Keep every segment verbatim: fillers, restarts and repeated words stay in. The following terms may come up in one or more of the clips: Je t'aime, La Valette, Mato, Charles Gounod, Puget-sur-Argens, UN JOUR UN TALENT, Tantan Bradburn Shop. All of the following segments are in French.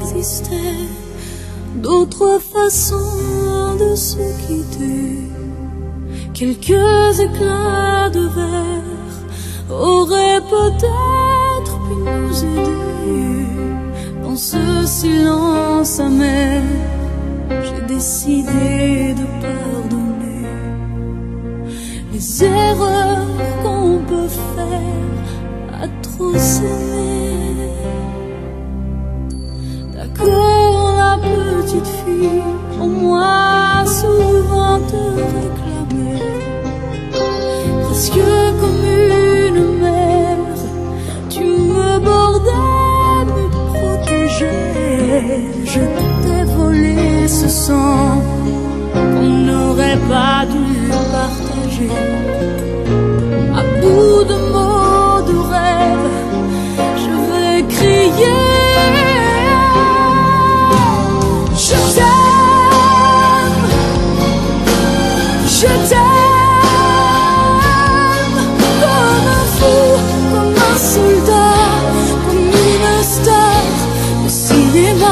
existait d'autres façons de se quitter. Quelques éclats de verre auraient peut-être pu nous aider. Dans ce silence amer, j'ai décidé de pardonner les erreurs qu'on peut faire à trop s'aimer. D'accord, la petite fille en moi souvent te réclamait, presque comme une mère, tu me bordais, me protégeais. Je t'ai volé ce sang qu'on n'aurait pas dû partager. À bout de mots, de rêves, je vais crier. Je t'aime, je t'aime, comme un fou, comme un soldat, comme une star de cinéma.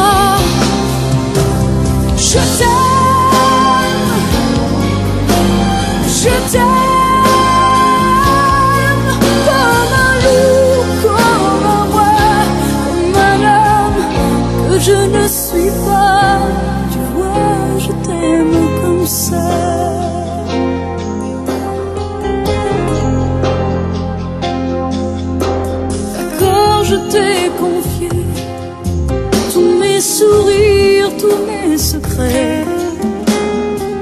Je t'aime, je t'aime, comme un loup, comme un roi, comme un homme que je ne suis pas. Je t'ai confié tous mes sourires, tous mes secrets,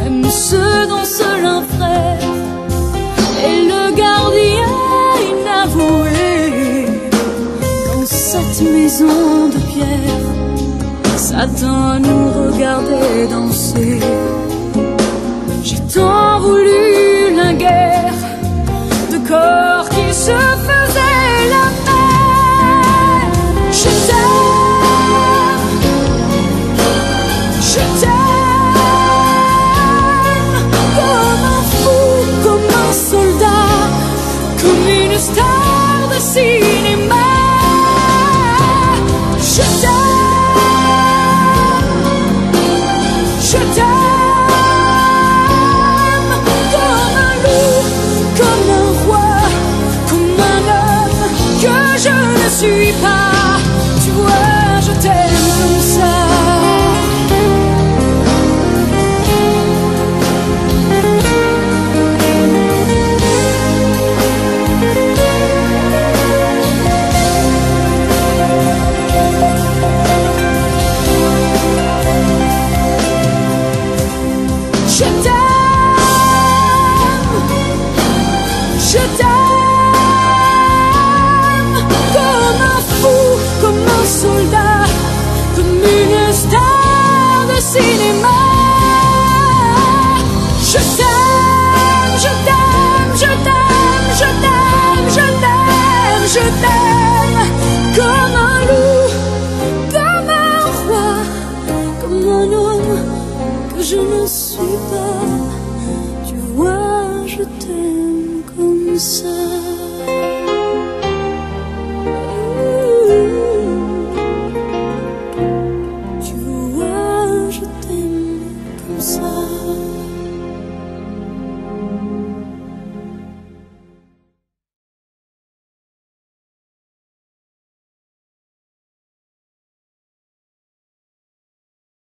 même ceux dont seul un frère est le gardien inavoué. Dans cette maison de pierre, Satan nous regardait danser. J'ai tant voulu la guerre de corps qui se faisaient la mer. Je t'aime, je t'aime, comme un fou, comme un soldat, comme une star de cinéma. Je t'aime, je t'aime, comme un loup, comme un roi, comme un homme que je ne suis pas. Je t'aime, comme un fou, comme un soldat, comme une star de cinéma.